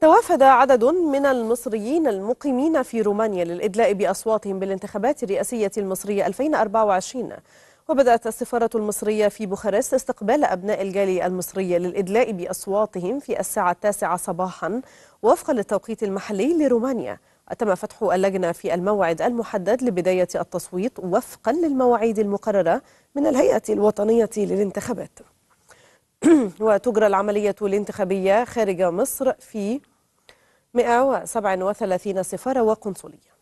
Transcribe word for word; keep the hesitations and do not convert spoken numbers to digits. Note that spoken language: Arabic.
توافد عدد من المصريين المقيمين في رومانيا للإدلاء بأصواتهم بالانتخابات الرئاسية المصرية ألفين وأربعة وعشرين، وبدأت السفارة المصرية في بوخارست استقبال أبناء الجالية المصرية للإدلاء بأصواتهم في الساعة التاسعة صباحا وفقا للتوقيت المحلي لرومانيا. تم فتح اللجنة في الموعد المحدد لبداية التصويت وفقا للمواعيد المقررة من الهيئة الوطنية للانتخابات. وتجرى العملية الانتخابية خارج مصر في مئة وسبعة وثلاثين سفارة وقنصلية.